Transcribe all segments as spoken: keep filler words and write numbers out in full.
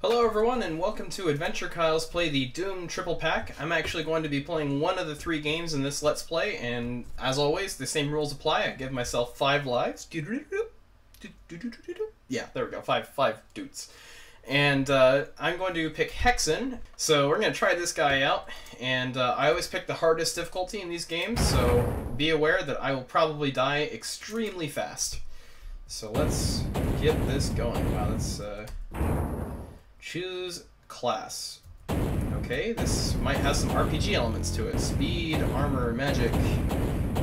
Hello everyone and welcome to Adventure Kyle's Play, the Doom Triple Pack. I'm actually going to be playing one of the three games in this Let's Play, and as always, the same rules apply. I give myself five lives. Yeah, there we go, five, five dudes. And uh, I'm going to pick Hexen, so we're going to try this guy out. And uh, I always pick the hardest difficulty in these games, so be aware that I will probably die extremely fast. So let's get this going. Wow, let's uh, choose class. Okay, this might have some R P G elements to it. Speed, armor, magic,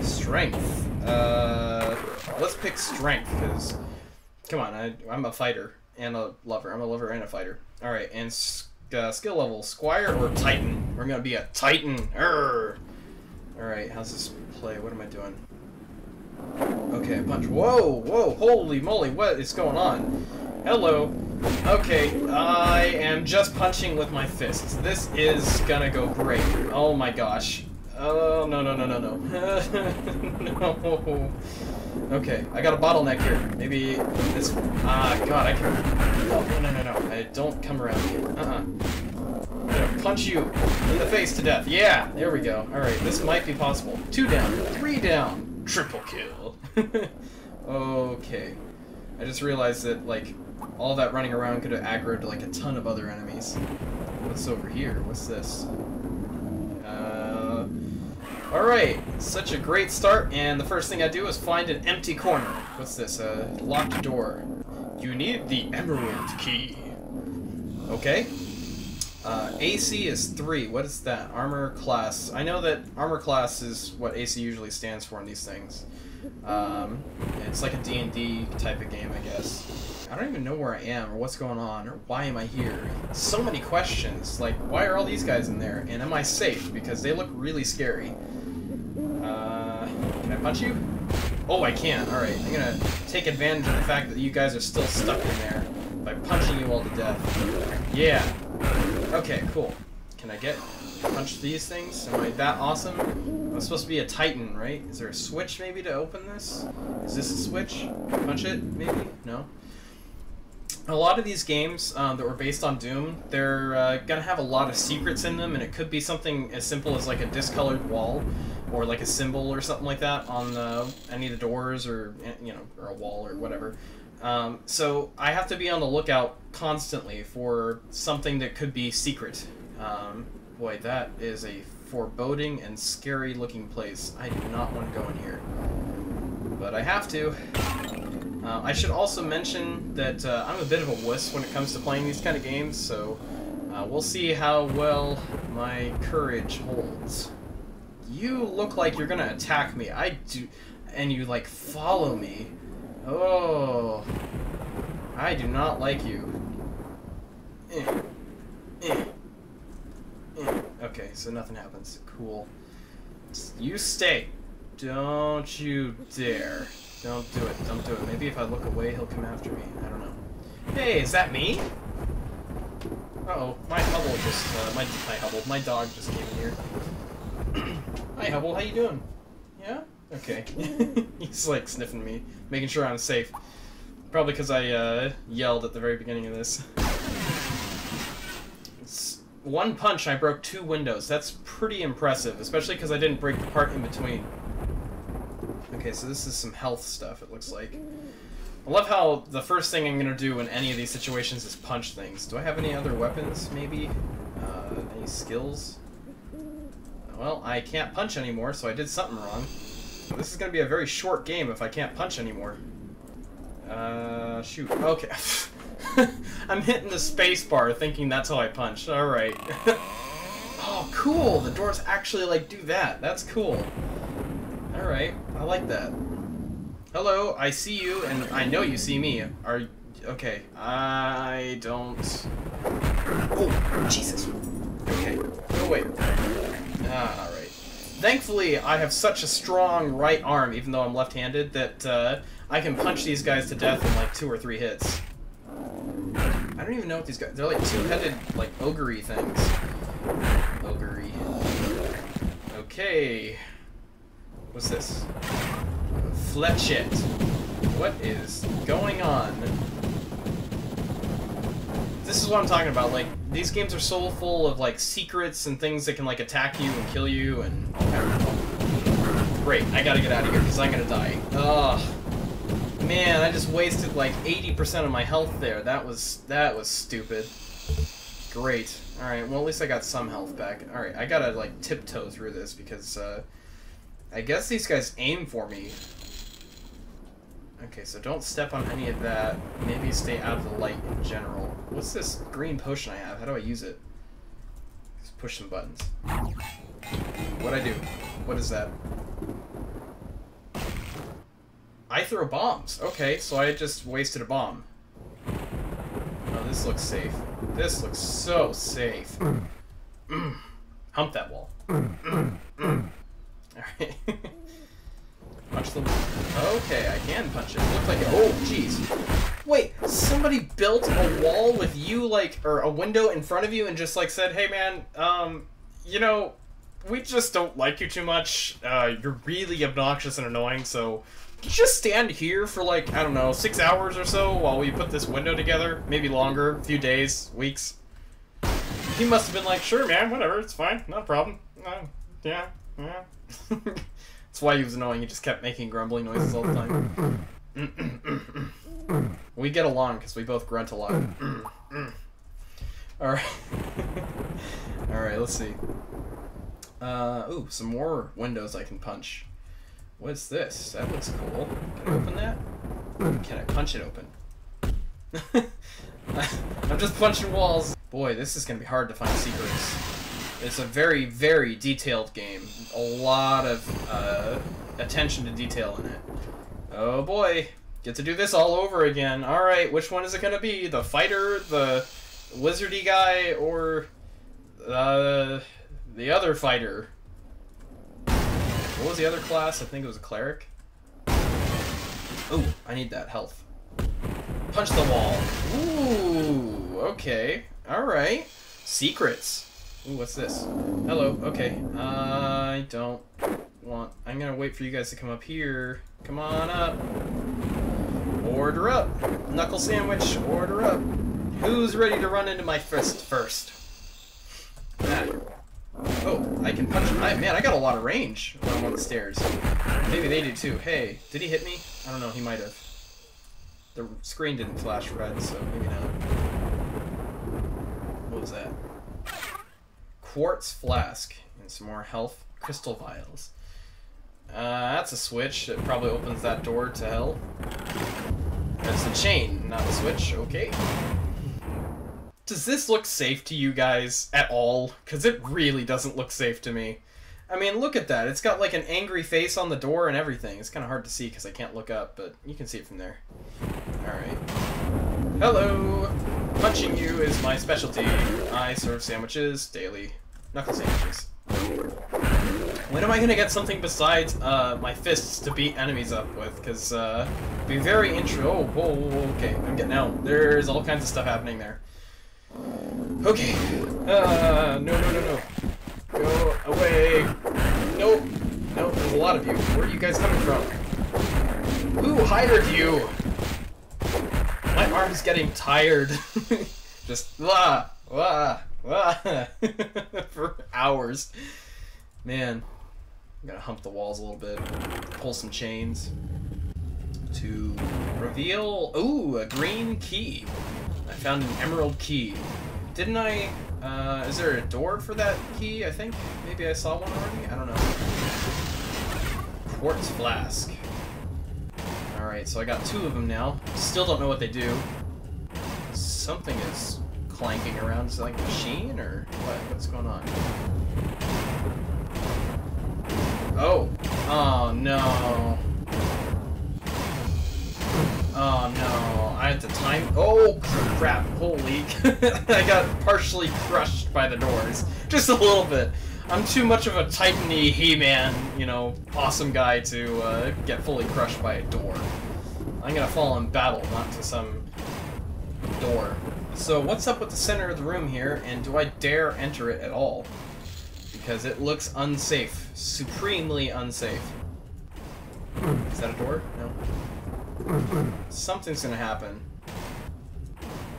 strength. Uh, let's pick strength, because, come on, I, I'm a fighter. And a lover. I'm a lover and a fighter. Alright, and uh, skill level, Squire or Titan? We're gonna be a Titan! Alright, how's this play? What am I doing? Okay, punch. Whoa, whoa, holy moly, what is going on? Hello. Okay, I am just punching with my fists. This is gonna go great. Oh my gosh. Oh, no, no, no, no, no. No. Okay, I got a bottleneck here. Maybe this... Ah, God, I can't... No, no, no, no, no. I don't come around here. Uh-uh. I'm gonna punch you in the face to death. Yeah, there we go. All right, this might be possible. Two down, three down, triple kill. Okay. I just realized that, like, all that running around could have aggroed, like, a ton of other enemies. What's over here? What's this? Alright, such a great start, and the first thing I do is find an empty corner. What's this? A locked door. You need the emerald key. Okay. Uh, A C is three. What is that? Armor class. I know that armor class is what A C usually stands for in these things. Um, it's like a D and D type of game, I guess. I don't even know where I am, or what's going on, or why am I here? So many questions. Like, why are all these guys in there? And am I safe? Because they look really scary. Uh, can I punch you? Oh, I can. Alright, I'm gonna take advantage of the fact that you guys are still stuck in there by punching you all to death. Yeah. Okay, cool. Can I get punch these things? Am I that awesome? I'm supposed to be a Titan, right? Is there a switch maybe to open this? Is this a switch? Punch it, maybe? No. A lot of these games um, that were based on Doom, they're uh, gonna have a lot of secrets in them, and it could be something as simple as like a discolored wall, or like a symbol or something like that on uh, any of the doors, or you know, or a wall or whatever. Um, so I have to be on the lookout constantly for something that could be secret. Um, boy, that is a foreboding and scary looking place. I do not want to go in here, but I have to. Uh, I should also mention that uh, I'm a bit of a wuss when it comes to playing these kind of games, so uh, we'll see how well my courage holds. You look like you're gonna attack me. I do, and you like follow me. Oh, I do not like you. Eh. Eh. Eh. Okay, so nothing happens. Cool. You stay. Don't you dare. Don't do it. Don't do it. Maybe if I look away, he'll come after me. I don't know. Hey, is that me? Uh-oh. My Hubble just... Uh, my, my Hubble. My dog just came in here. Hi, Hubble. How you doing? Yeah? Okay. He's, like, sniffing me, making sure I'm safe. Probably because I uh, yelled at the very beginning of this. It's one punch, I broke two windows. That's pretty impressive, especially because I didn't break the part in between. Okay, so this is some health stuff, it looks like. I love how the first thing I'm going to do in any of these situations is punch things. Do I have any other weapons, maybe? Uh, any skills? Well, I can't punch anymore, so I did something wrong. This is going to be a very short game if I can't punch anymore. Uh, shoot. Okay. I'm hitting the space bar thinking that's how I punch. Alright. Oh, cool! The doors actually, like, do that. That's cool. Alright, I like that. Hello, I see you, and I know you see me. Are you... Okay, I don't... Oh, Jesus. Okay, oh wait. Ah, alright. Thankfully, I have such a strong right arm, even though I'm left-handed, that uh, I can punch these guys to death in like two or three hits. I don't even know what these guys... They're like two-headed, like, ogre-y things. Ogre-y. Okay... What's this? Fletchett. What is going on? This is what I'm talking about. Like, these games are so full of, like, secrets and things that can, like, attack you and kill you and all kinds of... Great, I gotta get out of here because I'm gonna die. Ugh. Man, I just wasted, like, eighty percent of my health there. That was... that was stupid. Great. Alright, well, at least I got some health back. Alright, I gotta, like, tiptoe through this because, uh... I guess these guys aim for me. Okay, so don't step on any of that. Maybe stay out of the light in general. What's this green potion I have? How do I use it? Just push some buttons. What'd I do? What is that? I throw bombs. Okay, so I just wasted a bomb. Oh, this looks safe. This looks so safe. Mm. Hump that wall. Mm. Mm. Alright. Punch them. Okay, I can punch it. It looks like it. Oh, jeez. Wait, somebody built a wall with you, like, or a window in front of you and just, like, said, hey, man, um, you know, we just don't like you too much. Uh, you're really obnoxious and annoying, so... you just stand here for, like, I don't know, six hours or so while we put this window together? Maybe longer, a few days, weeks. He must have been like, sure, man, whatever, it's fine, not a problem. Uh, yeah, yeah. That's why he was annoying, he just kept making grumbling noises all the time. We get along because we both grunt a lot. Alright. Alright, let's see. Uh, ooh, some more windows I can punch. What's this? That looks cool. Can I open that? Can I punch it open? I'm just punching walls. Boy, this is going to be hard to find secrets. It's a very, very detailed game. A lot of uh, attention to detail in it. Oh boy. Get to do this all over again. Alright, which one is it going to be? The fighter, the wizardy guy, or uh, the other fighter? What was the other class? I think it was a cleric. Ooh, I need that health. Punch the wall. Ooh, okay. Alright. Secrets. Ooh, what's this? Hello, okay. Uh, I don't want... I'm gonna wait for you guys to come up here. Come on up. Order up. Knuckle sandwich, order up. Who's ready to run into my fist first? Ah. Oh, I can punch him. I, man, I got a lot of range when I'm on the stairs. Maybe they do too. Hey, did he hit me? I don't know, he might have. The screen didn't flash red, so maybe not. What was that? Quartz flask and some more health crystal vials. Uh, that's a switch. It probably opens that door to hell. That's a chain, not a switch. Okay. Does this look safe to you guys at all? Because it really doesn't look safe to me. I mean, look at that. It's got like an angry face on the door and everything. It's kind of hard to see because I can't look up, but you can see it from there. Alright. Hello! Punching you is my specialty. I serve sandwiches daily. Knuckle sandwiches. When am I going to get something besides uh, my fists to beat enemies up with? Because uh, it'd be very interesting. Oh, whoa, whoa, okay. I'm getting out. There's all kinds of stuff happening there. Okay. Uh, no, no, no, no. Go away. Nope. Nope, there's a lot of you. Where are you guys coming from? Who hired you? My arm's getting tired. Just, wah, wah, wah. For hours. Man. I'm gonna hump the walls a little bit. Pull some chains. To reveal... Ooh, a green key. I found an emerald key. Didn't I... Uh, is there a door for that key, I think? Maybe I saw one already? I don't know. Quartz flask. Alright, so I got two of them now. Still don't know what they do. Something is clanking around. Is it like a machine, or what? What's going on? Oh! Oh, no! Oh no, I had to time- Oh crap, holy- I got partially crushed by the doors. Just a little bit. I'm too much of a Titan-y He-Man, you know, awesome guy to uh, get fully crushed by a door. I'm gonna fall in battle, not to some door. So what's up with the center of the room here, and do I dare enter it at all? Because it looks unsafe. Supremely unsafe. Is that a door? No. Something's gonna happen.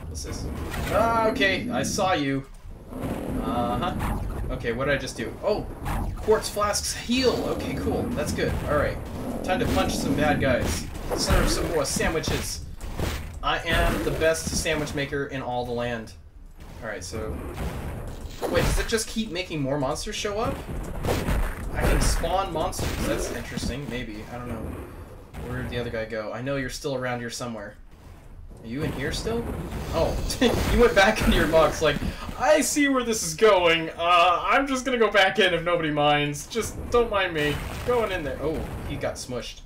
What's this? Ah, okay, I saw you. Uh-huh. Okay, what did I just do? Oh! Quartz flasks heal! Okay, cool. That's good. Alright. Time to punch some bad guys. Serve some more sandwiches. I am the best sandwich maker in all the land. Alright, so... Wait, does it just keep making more monsters show up? I can spawn monsters. That's interesting. Maybe. I don't know. Where did the other guy go? I know you're still around here somewhere. Are you in here still? Oh. You went back into your box like, I see where this is going. Uh, I'm just gonna go back in if nobody minds. Just don't mind me. Going in there. Oh, he got smushed.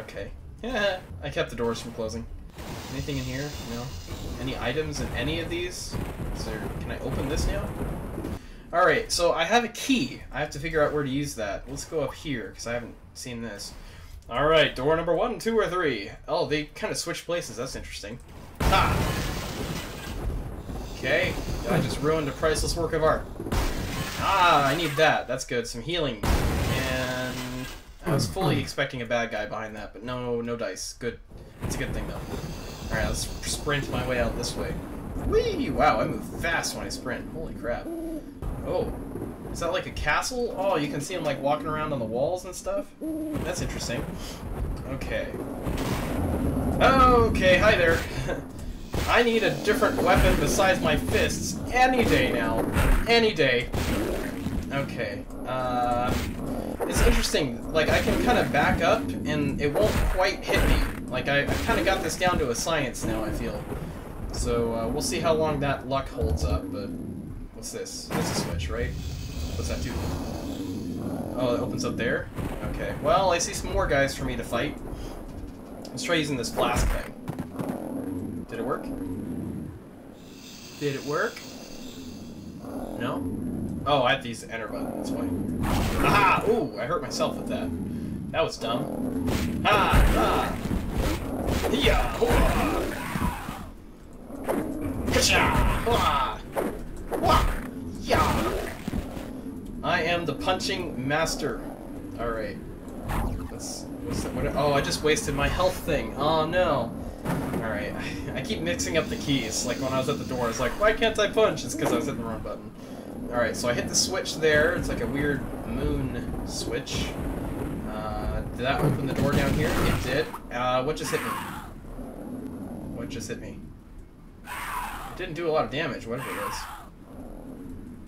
Okay. Yeah, I kept the doors from closing. Anything in here? No. Any items in any of these? Is there, can I open this now? Alright, so I have a key. I have to figure out where to use that. Let's go up here, because I haven't seen this. Alright, door number one, two, or three. Oh, they kind of switched places. That's interesting. Ha! Okay, I just ruined a priceless work of art. Ah, I need that. That's good. Some healing. And I was fully expecting a bad guy behind that, but no, no dice. Good. It's a good thing, though. Alright, let's sprint my way out this way. Whee! Wow, I move fast when I sprint. Holy crap. Oh, is that like a castle? Oh, you can see him like walking around on the walls and stuff? That's interesting. Okay. Okay, hi there. I need a different weapon besides my fists any day now. Any day. Okay. Uh, it's interesting. Like, I can kind of back up and it won't quite hit me. Like, I, I kind of got this down to a science now, I feel. So, uh, we'll see how long that luck holds up, but... What's this? That's a switch, right? What's that do? Oh, it opens up there? Okay. Well, I see some more guys for me to fight. Let's try using this flask thing. Did it work? Did it work? No? Oh, I have to use the enter button. That's why. Aha! Ooh, I hurt myself with that. That was dumb. Ha! Ah! Yeah! Hooah! Ka-cha! Hooah! I am the punching master. Alright. What's, what's that? What, oh, I just wasted my health thing. Oh, no. Alright. I keep mixing up the keys. Like, when I was at the door, I was like, why can't I punch? It's because I was hitting the wrong button. Alright, so I hit the switch there. It's like a weird moon switch. Uh, did that open the door down here? It did. Uh, what just hit me? What just hit me? It didn't do a lot of damage, whatever it is.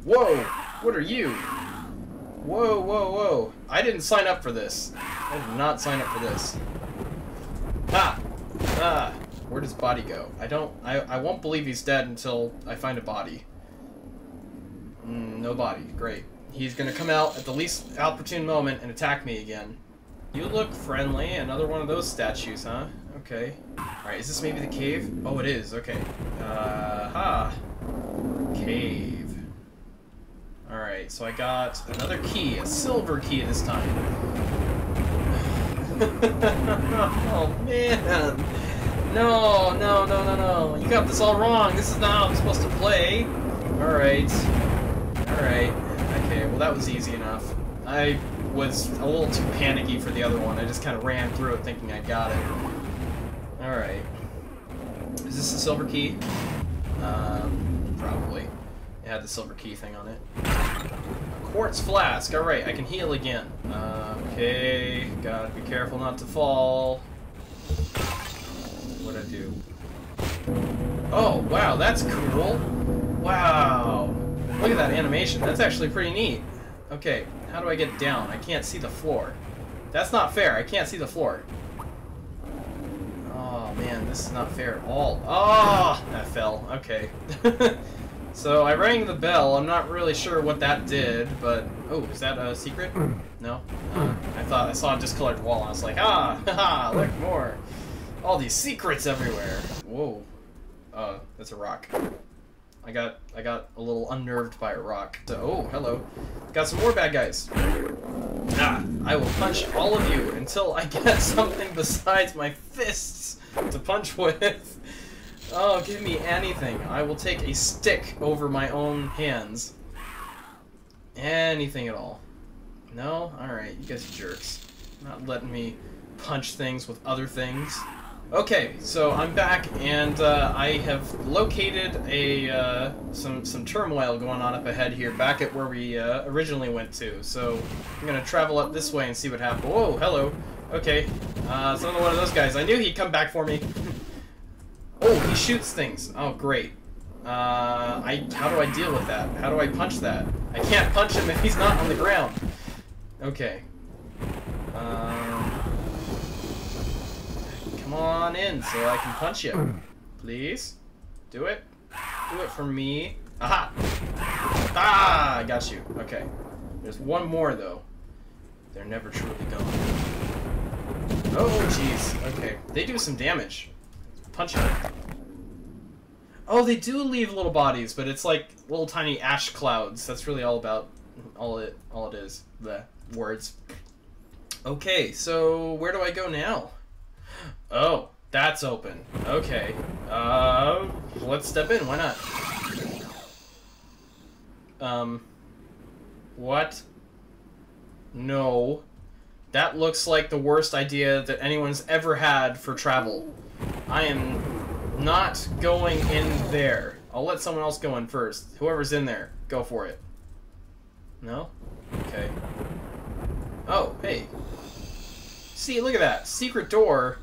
Whoa! What are you? Whoa, whoa, whoa. I didn't sign up for this. I did not sign up for this. Ha! Ah! Where does body go? I don't... I, I won't believe he's dead until I find a body. Mm, no body. Great. He's gonna come out at the least opportune moment and attack me again. You look friendly. Another one of those statues, huh? Okay. Alright, is this maybe the cave? Oh, it is. Okay. Uh, ha! Cave. Alright, so I got another key, a silver key this time. Oh man! No, no, no, no, no. You got this all wrong. This is not how I'm supposed to play. Alright. Alright. Okay, well that was easy enough. I was a little too panicky for the other one. I just kind of ran through it thinking I got it. Alright. Is this a silver key? Um, probably. It had the silver key thing on it. A quartz flask. Alright, I can heal again. Uh, okay, gotta be careful not to fall. What'd I do? Oh, wow, that's cool. Wow. Look at that animation. That's actually pretty neat. Okay, how do I get down? I can't see the floor. That's not fair. I can't see the floor. Oh, man, this is not fair at all. Oh, that fell. Okay. So I rang the bell. I'm not really sure what that did, but oh, is that a secret? No. Uh, I thought I saw a discolored wall. And I was like, ah, haha, look more. All these secrets everywhere. Whoa. Uh, that's a rock. I got I got a little unnerved by a rock. So oh, hello. Got some more bad guys. Ah, I will punch all of you until I get something besides my fists to punch with. Oh, give me anything. I will take a stick over my own hands. Anything at all. No? Alright, you guys are jerks. Not letting me punch things with other things. Okay, so I'm back, and uh, I have located a uh, some some turmoil going on up ahead here, back at where we uh, originally went to. So I'm gonna travel up this way and see what happens. Whoa, hello. Okay, uh, it's another one of those guys. I knew he'd come back for me. Oh, he shoots things. Oh, great. Uh, I how do I deal with that? How do I punch that? I can't punch him if he's not on the ground. Okay. Um, come on in so I can punch you. Please? Do it. Do it for me. Aha! Ah! I got you. Okay. There's one more, though. They're never truly gone. Oh, jeez. Okay. They do some damage. Punch them. Oh, they do leave little bodies, but it's like little tiny ash clouds. That's really all about all it all it is. The words. Okay, so where do I go now? Oh, that's open. Okay. Uh, let's step in. Why not? Um, what? No. That looks like the worst idea that anyone's ever had for travel. I am not going in there. I'll let someone else go in first. Whoever's in there, go for it. No? Okay. Oh, hey. See, look at that. Secret door.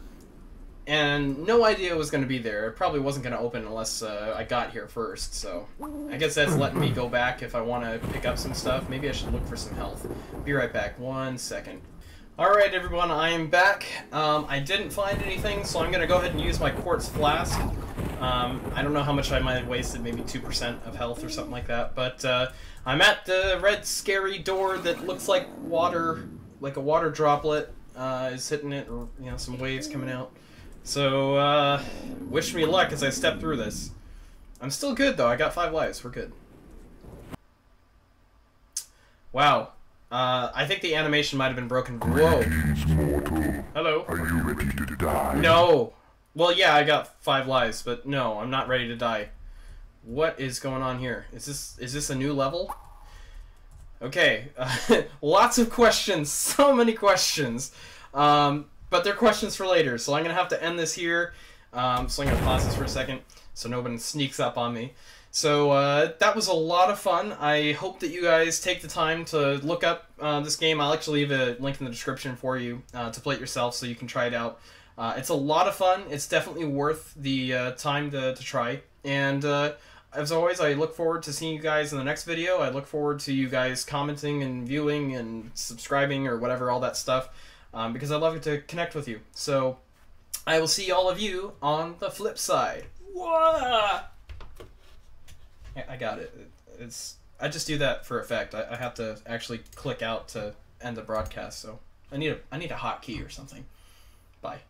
And no idea it was going to be there. It probably wasn't going to open unless uh, I got here first, so... I guess that's letting me go back if I want to pick up some stuff. Maybe I should look for some health. Be right back. One second. Alright, everyone, I am back. Um, I didn't find anything, so I'm going to go ahead and use my quartz flask. Um, I don't know how much I might have wasted, maybe two percent of health or something like that, but uh, I'm at the red scary door that looks like water, like a water droplet uh, is hitting it, or, you know, some waves coming out. So, uh, wish me luck as I step through this. I'm still good, though. I got five lives. We're good. Wow. Uh, I think the animation might have been broken. Whoa. Hello. Are you ready to die? No. Well, yeah, I got five lives, but no, I'm not ready to die. What is going on here? Is this, is this a new level? Okay. Uh, lots of questions. So many questions. Um... But they're questions for later, so I'm going to have to end this here. Um, so I'm going to pause this for a second so no one sneaks up on me. So uh, that was a lot of fun. I hope that you guys take the time to look up uh, this game. I'll actually leave a link in the description for you uh, to play it yourself so you can try it out. Uh, it's a lot of fun. It's definitely worth the uh, time to, to try. And uh, as always, I look forward to seeing you guys in the next video. I look forward to you guys commenting and viewing and subscribing or whatever, all that stuff. Um, because I love to connect with you. So, I will see all of you on the flip side. Whoa! I got it. It's I just do that for effect. I, I have to actually click out to end the broadcast, so I need a I need a hotkey or something. Bye.